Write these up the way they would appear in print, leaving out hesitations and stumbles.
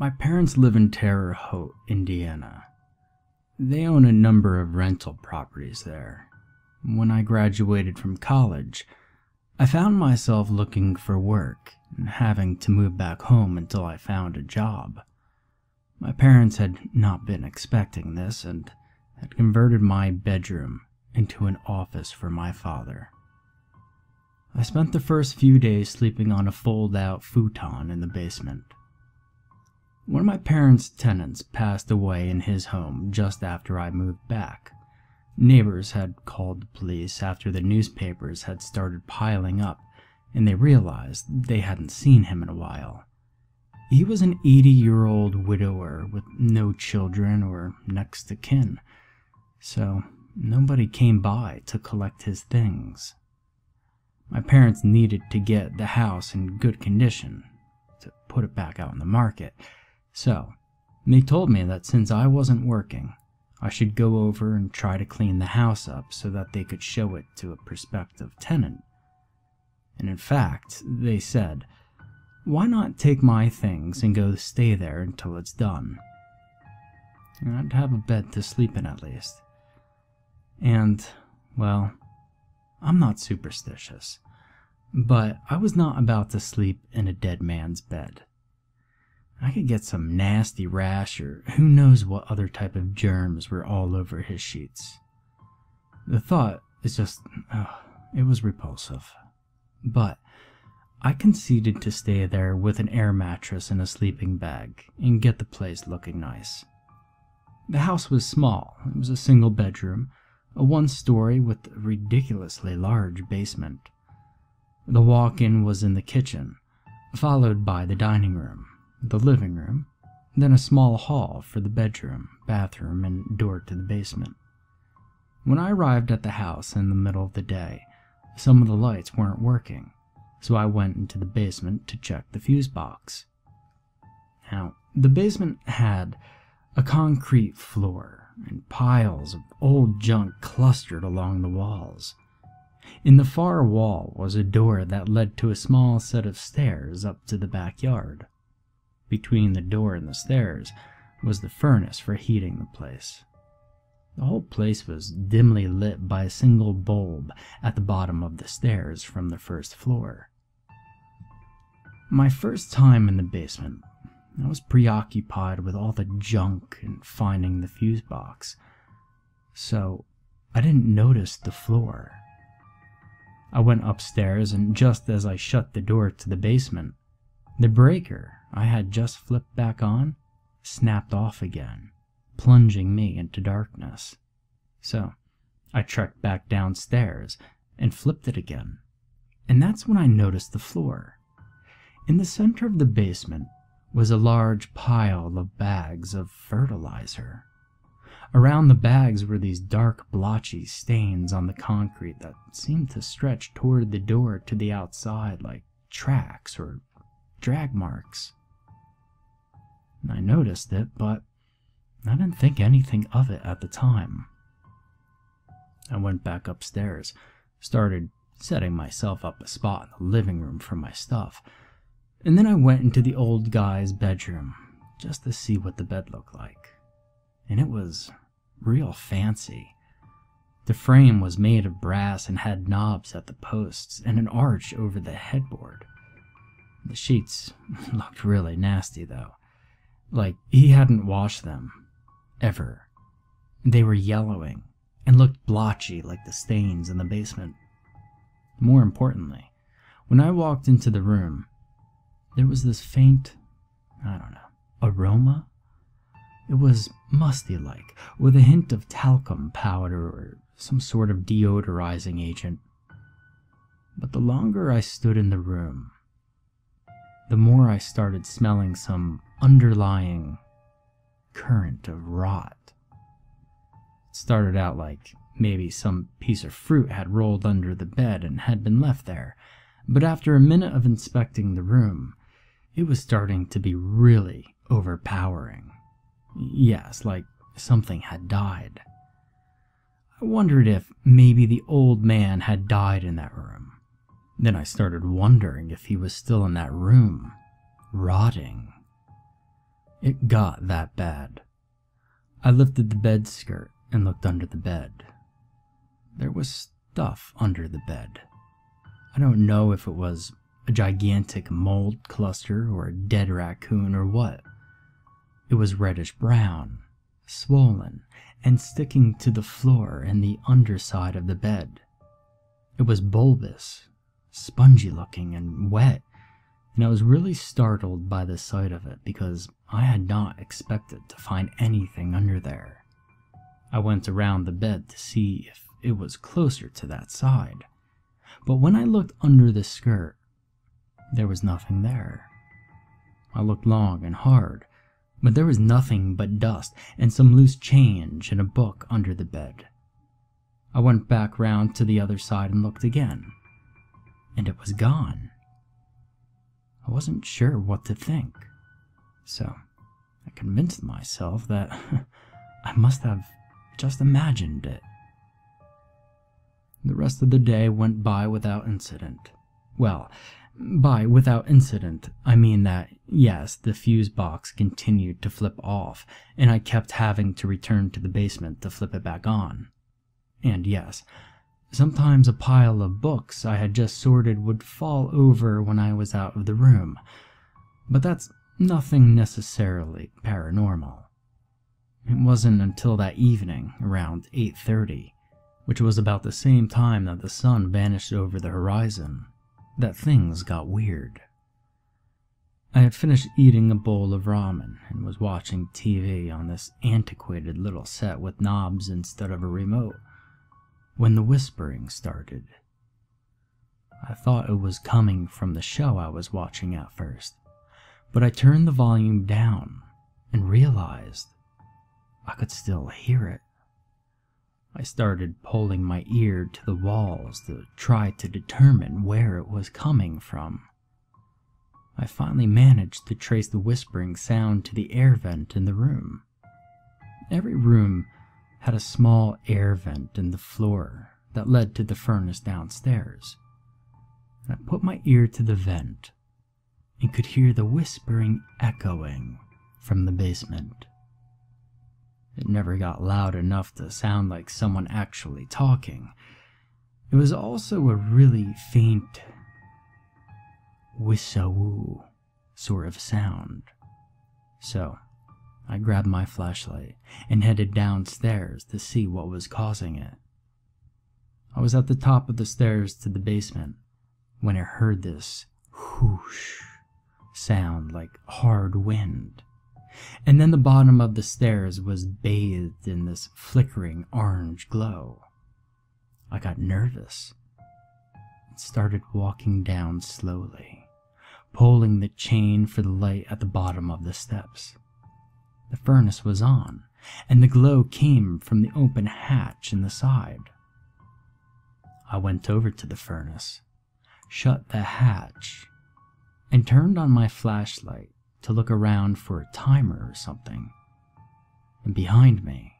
My parents live in Terre Haute, Indiana. They own a number of rental properties there. When I graduated from college, I found myself looking for work and having to move back home until I found a job. My parents had not been expecting this and had converted my bedroom into an office for my father. I spent the first few days sleeping on a fold-out futon in the basement. One of my parents' tenants passed away in his home just after I moved back. Neighbors had called the police after the newspapers had started piling up, and they realized they hadn't seen him in a while. He was an 80-year-old widower with no children or next to kin, so nobody came by to collect his things. My parents needed to get the house in good condition to put it back out on the market, so they told me that since I wasn't working, I should go over and try to clean the house up so that they could show it to a prospective tenant. And in fact, they said, "Why not take my things and go stay there until it's done? And I'd have a bed to sleep in at least." And, well, I'm not superstitious, but I was not about to sleep in a dead man's bed. I could get some nasty rash or who knows what other type of germs were all over his sheets. The thought is just, it was repulsive. But I conceded to stay there with an air mattress and a sleeping bag and get the place looking nice. The house was small. It was a single bedroom, a one-story with a ridiculously large basement. The walk-in was in the kitchen, followed by the dining room, the living room, then a small hall for the bedroom, bathroom, and door to the basement. When I arrived at the house in the middle of the day, some of the lights weren't working, so I went into the basement to check the fuse box. Now, the basement had a concrete floor and piles of old junk clustered along the walls. In the far wall was a door that led to a small set of stairs up to the backyard. Between the door and the stairs was the furnace for heating the place. The whole place was dimly lit by a single bulb at the bottom of the stairs from the first floor. My first time in the basement, I was preoccupied with all the junk and finding the fuse box, so I didn't notice the floor. I went upstairs, and just as I shut the door to the basement, the breaker I had just flipped back on snapped off again, plunging me into darkness. So I trekked back downstairs and flipped it again, and that's when I noticed the floor. In the center of the basement was a large pile of bags of fertilizer. Around the bags were these dark, blotchy stains on the concrete that seemed to stretch toward the door to the outside like tracks or drag marks. And I noticed it, but I didn't think anything of it at the time. I went back upstairs, started setting myself up a spot in the living room for my stuff, and then I went into the old guy's bedroom just to see what the bed looked like. And it was real fancy. The frame was made of brass and had knobs at the posts and an arch over the headboard. The sheets looked really nasty, though. Like he hadn't washed them. Ever. They were yellowing and looked blotchy like the stains in the basement. More importantly, when I walked into the room, there was this faint, aroma. It was musty-like, with a hint of talcum powder or some sort of deodorizing agent. But the longer I stood in the room, the more I started smelling some underlying current of rot. It started out like maybe some piece of fruit had rolled under the bed and had been left there, but after a minute of inspecting the room, it was starting to be really overpowering. Yes, like something had died. I wondered if maybe the old man had died in that room. Then I started wondering if he was still in that room, rotting. It got that bad. I lifted the bed skirt and looked under the bed. There was stuff under the bed. I don't know if it was a gigantic mold cluster or a dead raccoon or what. It was reddish-brown, swollen, and sticking to the floor and the underside of the bed. It was bulbous, spongy-looking, and wet, and I was really startled by the sight of it because I had not expected to find anything under there. I went around the bed to see if it was closer to that side, but when I looked under the skirt, there was nothing there. I looked long and hard, but there was nothing but dust and some loose change and a book under the bed. I went back round to the other side and looked again, and it was gone. I wasn't sure what to think, so I convinced myself that I must have just imagined it. The rest of the day went by without incident. Well, by without incident, I mean that, yes, the fuse box continued to flip off, and I kept having to return to the basement to flip it back on. And yes, sometimes a pile of books I had just sorted would fall over when I was out of the room, but that's nothing necessarily paranormal. It wasn't until that evening, around 8:30, which was about the same time that the sun vanished over the horizon, that things got weird. I had finished eating a bowl of ramen and was watching TV on this antiquated little set with knobs instead of a remote, when the whispering started. I thought it was coming from the show I was watching at first, but I turned the volume down and realized I could still hear it. I started pulling my ear to the walls to try to determine where it was coming from. I finally managed to trace the whispering sound to the air vent in the room. Every room had a small air vent in the floor that led to the furnace downstairs. I put my ear to the vent and could hear the whispering echoing from the basement. It never got loud enough to sound like someone actually talking. It was also a really faint whiss-a-woo sort of sound. So I grabbed my flashlight and headed downstairs to see what was causing it. I was at the top of the stairs to the basement when I heard this whoosh sound like hard wind. And then the bottom of the stairs was bathed in this flickering orange glow. I got nervous and started walking down slowly, pulling the chain for the light at the bottom of the steps. The furnace was on, and the glow came from the open hatch in the side. I went over to the furnace, shut the hatch, and turned on my flashlight to look around for a timer or something. And behind me,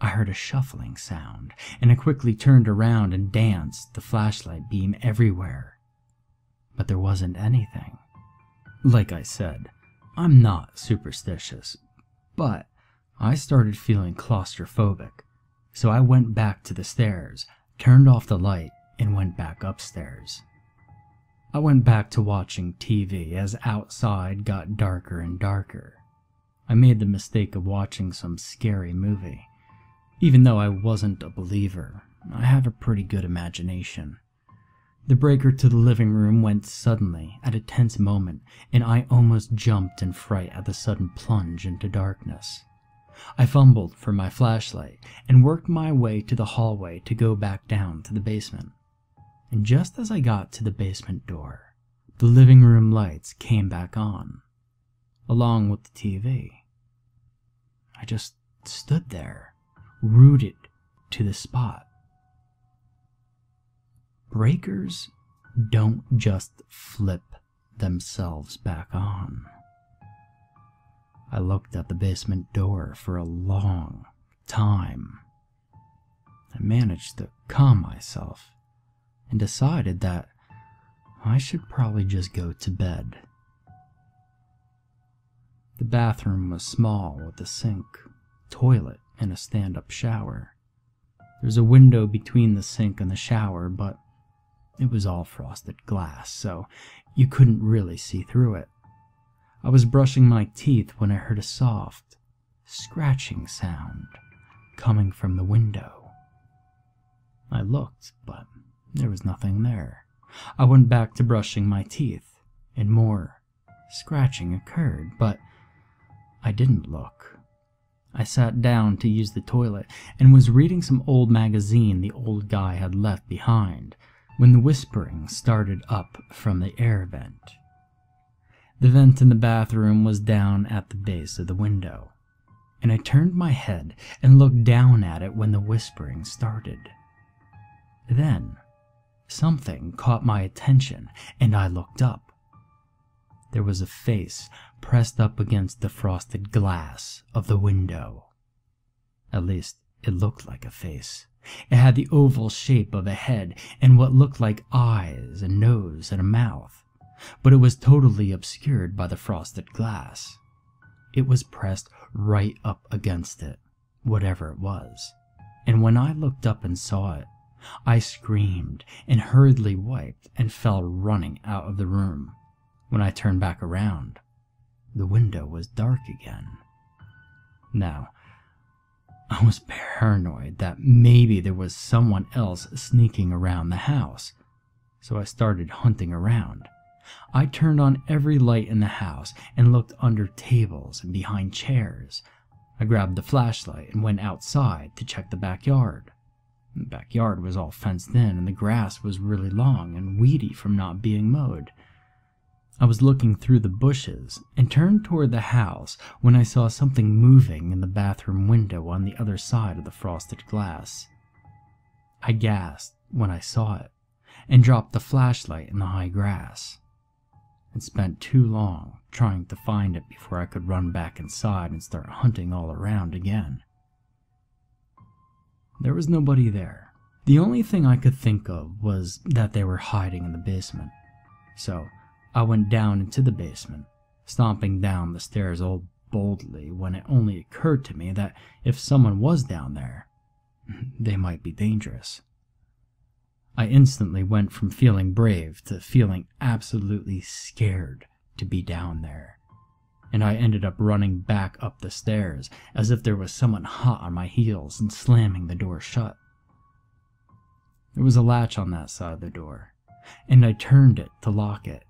I heard a shuffling sound, and I quickly turned around and danced the flashlight beam everywhere. But there wasn't anything. Like I said, I'm not superstitious, but I started feeling claustrophobic, so I went back to the stairs, turned off the light, and went back upstairs. I went back to watching TV as outside got darker and darker. I made the mistake of watching some scary movie. Even though I wasn't a believer, I have a pretty good imagination. The breaker to the living room went suddenly at a tense moment, and I almost jumped in fright at the sudden plunge into darkness. I fumbled for my flashlight and worked my way to the hallway to go back down to the basement. And just as I got to the basement door, the living room lights came back on, along with the TV. I just stood there, rooted to the spot. Breakers don't just flip themselves back on. I looked at the basement door for a long time. I managed to calm myself and decided that I should probably just go to bed. The bathroom was small, with a sink, toilet, and a stand-up shower. There's a window between the sink and the shower, but it was all frosted glass, so you couldn't really see through it. I was brushing my teeth when I heard a soft, scratching sound coming from the window. I looked, but there was nothing there. I went back to brushing my teeth, and more scratching occurred, but I didn't look. I sat down to use the toilet and was reading some old magazine the old guy had left behind when the whispering started up from the air vent. The vent in the bathroom was down at the base of the window, and I turned my head and looked down at it when the whispering started. Then, something caught my attention, and I looked up. There was a face pressed up against the frosted glass of the window. At least, it looked like a face. It had the oval shape of a head and what looked like eyes, a nose, and a mouth, but it was totally obscured by the frosted glass. It was pressed right up against it, whatever it was, and when I looked up and saw it, I screamed and hurriedly wiped and fell running out of the room. When I turned back around, the window was dark again. Now, I was paranoid that maybe there was someone else sneaking around the house, so I started hunting around. I turned on every light in the house and looked under tables and behind chairs. I grabbed the flashlight and went outside to check the backyard. The backyard was all fenced in, and the grass was really long and weedy from not being mowed. I was looking through the bushes and turned toward the house when I saw something moving in the bathroom window on the other side of the frosted glass. I gasped when I saw it and dropped the flashlight in the high grass, and spent too long trying to find it before I could run back inside and start hunting all around again. There was nobody there. The only thing I could think of was that they were hiding in the basement, so I went down into the basement, stomping down the stairs all boldly when it only occurred to me that if someone was down there, they might be dangerous. I instantly went from feeling brave to feeling absolutely scared to be down there, and I ended up running back up the stairs as if there was someone hot on my heels and slamming the door shut. There was a latch on that side of the door, and I turned it to lock it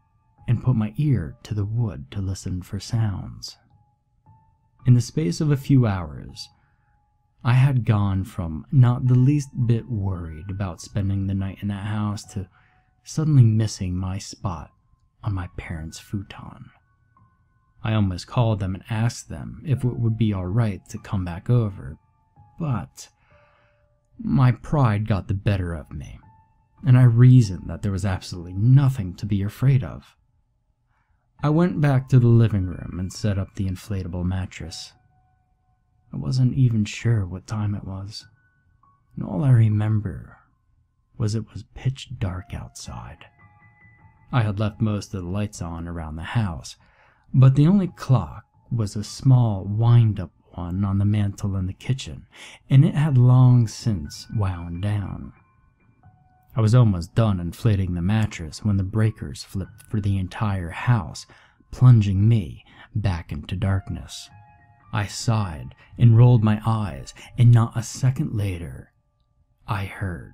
and put my ear to the wood to listen for sounds. In the space of a few hours, I had gone from not the least bit worried about spending the night in that house to suddenly missing my spot on my parents' futon. I almost called them and asked them if it would be all right to come back over, but my pride got the better of me, and I reasoned that there was absolutely nothing to be afraid of. I went back to the living room and set up the inflatable mattress. I wasn't even sure what time it was, and all I remember was it was pitch dark outside. I had left most of the lights on around the house, but the only clock was a small wind-up one on the mantel in the kitchen, and it had long since wound down. I was almost done inflating the mattress when the breakers flipped for the entire house, plunging me back into darkness. I sighed and rolled my eyes, and not a second later, I heard,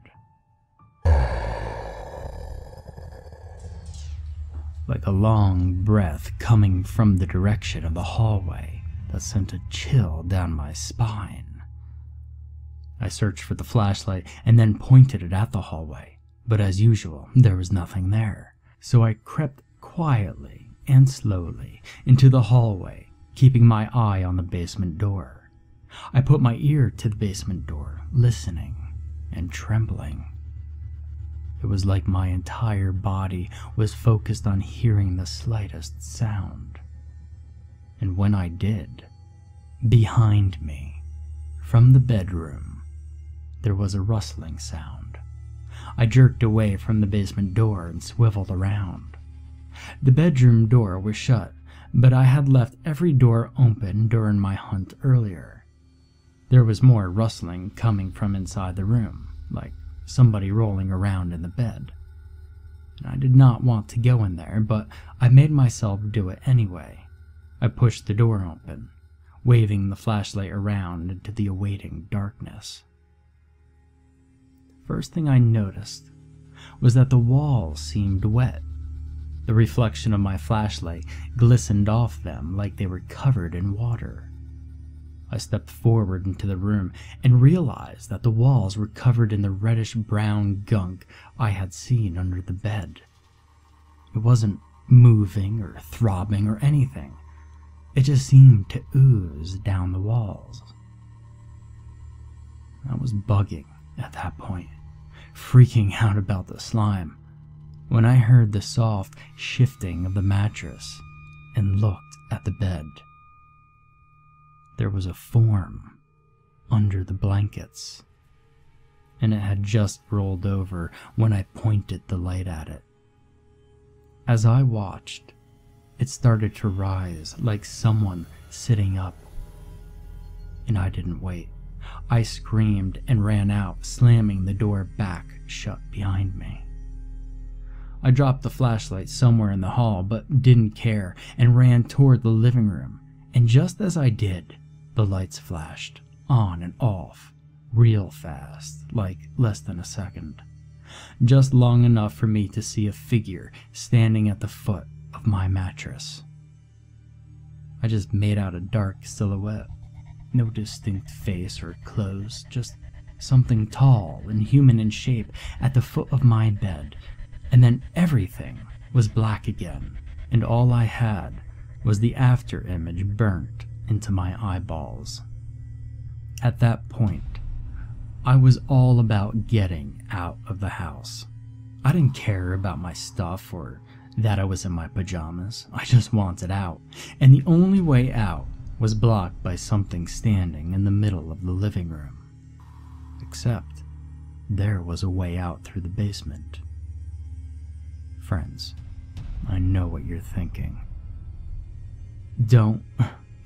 like a long breath coming from the direction of the hallway that sent a chill down my spine. I searched for the flashlight and then pointed it at the hallway. But as usual, there was nothing there, so I crept quietly and slowly into the hallway, keeping my eye on the basement door. I put my ear to the basement door, listening and trembling. It was like my entire body was focused on hearing the slightest sound. And when I did, behind me, from the bedroom, there was a rustling sound. I jerked away from the basement door and swiveled around. The bedroom door was shut, but I had left every door open during my hunt earlier. There was more rustling coming from inside the room, like somebody rolling around in the bed. And I did not want to go in there, but I made myself do it anyway. I pushed the door open, waving the flashlight around into the awaiting darkness. First thing I noticed was that the walls seemed wet. The reflection of my flashlight glistened off them like they were covered in water. I stepped forward into the room and realized that the walls were covered in the reddish-brown gunk I had seen under the bed. It wasn't moving or throbbing or anything. It just seemed to ooze down the walls. I was bugging at that point, freaking out about the slime, when I heard the soft shifting of the mattress and looked at the bed. There was a form under the blankets, and it had just rolled over when I pointed the light at it. As I watched, it started to rise like someone sitting up, and I didn't wait. I screamed and ran out, slamming the door back shut behind me. I dropped the flashlight somewhere in the hall, but didn't care, and ran toward the living room, and just as I did, the lights flashed, on and off, real fast, like less than a second. Just long enough for me to see a figure standing at the foot of my mattress. I just made out a dark silhouette. No distinct face or clothes, just something tall and human in shape at the foot of my bed. And then everything was black again, and all I had was the after image burnt into my eyeballs. At that point, I was all about getting out of the house. I didn't care about my stuff or that I was in my pajamas. I just wanted out, and the only way out was blocked by something standing in the middle of the living room. Except, there was a way out through the basement. Friends, I know what you're thinking. Don't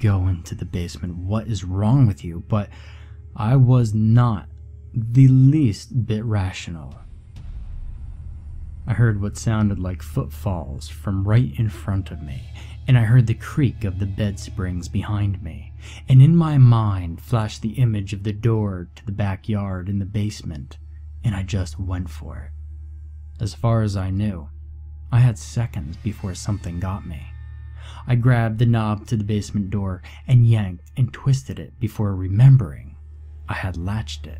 go into the basement. What is wrong with you? But I was not the least bit rational. I heard what sounded like footfalls from right in front of me, and I heard the creak of the bed springs behind me, and in my mind flashed the image of the door to the backyard in the basement, and I just went for it. As far as I knew, I had seconds before something got me. I grabbed the knob to the basement door and yanked and twisted it before remembering I had latched it.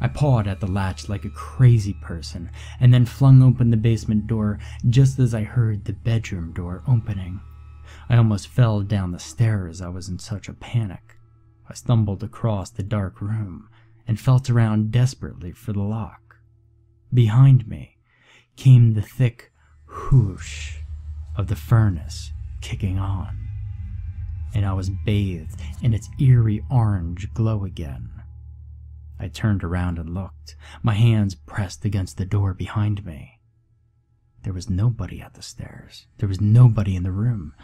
I pawed at the latch like a crazy person, and then flung open the basement door just as I heard the bedroom door opening. I almost fell down the stairs. I was in such a panic. I stumbled across the dark room and felt around desperately for the lock. Behind me came the thick whoosh of the furnace kicking on, and I was bathed in its eerie orange glow again. I turned around and looked, my hands pressed against the door behind me. There was nobody at the stairs. There was nobody in the room.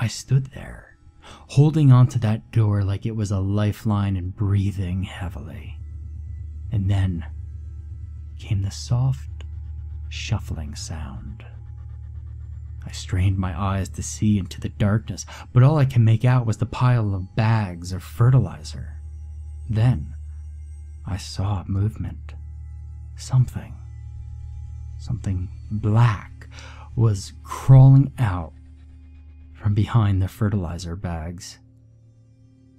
I stood there, holding onto that door like it was a lifeline and breathing heavily. And then came the soft, shuffling sound. I strained my eyes to see into the darkness, but all I could make out was the pile of bags of fertilizer. Then I saw movement. Something black was crawling out from behind the fertilizer bags.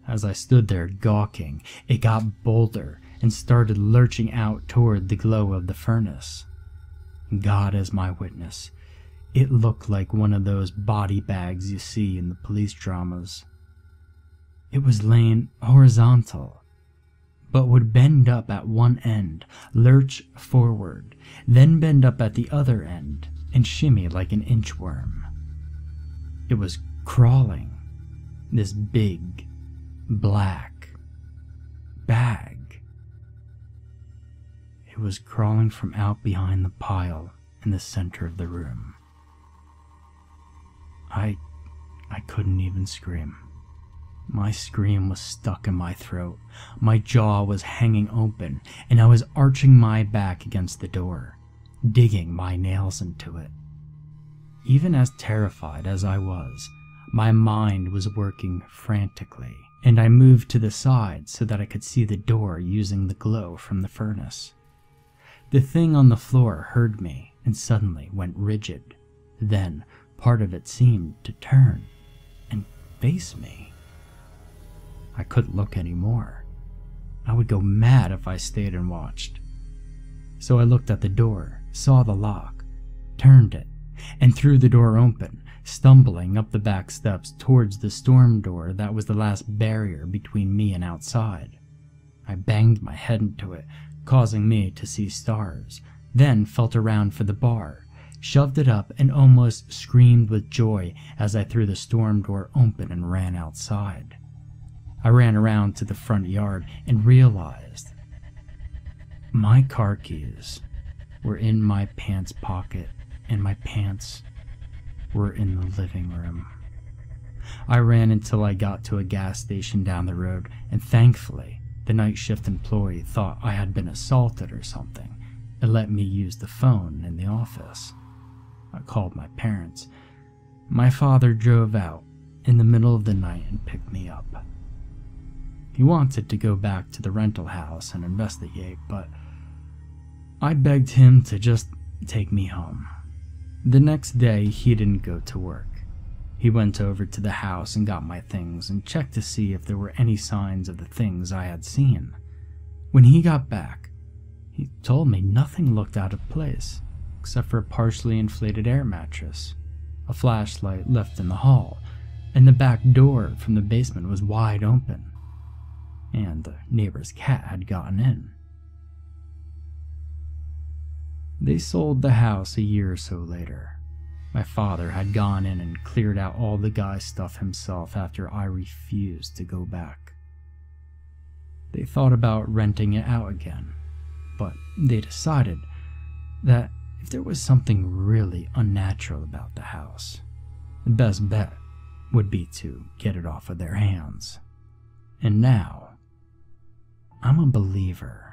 As I stood there gawking, it got bolder and started lurching out toward the glow of the furnace. God is my witness, it looked like one of those body bags you see in the police dramas. It was laying horizontal, but would bend up at one end, lurch forward, then bend up at the other end, and shimmy like an inchworm. It was crawling, this big, black bag. It was crawling from out behind the pile in the center of the room. I I couldn't even scream. My scream was stuck in my throat, my jaw was hanging open, and I was arching my back against the door, digging my nails into it. Even as terrified as I was, my mind was working frantically, and I moved to the side so that I could see the door using the glow from the furnace. The thing on the floor heard me and suddenly went rigid. Then part of it seemed to turn and face me. I couldn't look anymore. I would go mad if I stayed and watched. So I looked at the door, saw the lock, turned it, and threw the door open, stumbling up the back steps towards the storm door that was the last barrier between me and outside. I banged my head into it, causing me to see stars, then felt around for the bar, shoved it up, and almost screamed with joy as I threw the storm door open and ran outside. I ran around to the front yard and realized my car keys were in my pants pocket and my pants were in the living room. I ran until I got to a gas station down the road, and thankfully, the night shift employee thought I had been assaulted or something and let me use the phone in the office. I called my parents. My father drove out in the middle of the night and picked me up. He wanted to go back to the rental house and investigate, but I begged him to just take me home. The next day, he didn't go to work. He went over to the house and got my things and checked to see if there were any signs of the things I had seen. When he got back, he told me nothing looked out of place, except for a partially inflated air mattress, a flashlight left in the hall, and the back door from the basement was wide open, and the neighbor's cat had gotten in. They sold the house a year or so later. My father had gone in and cleared out all the guy's stuff himself after I refused to go back. They thought about renting it out again, but they decided that if there was something really unnatural about the house, the best bet would be to get it off of their hands. And now, I'm a believer.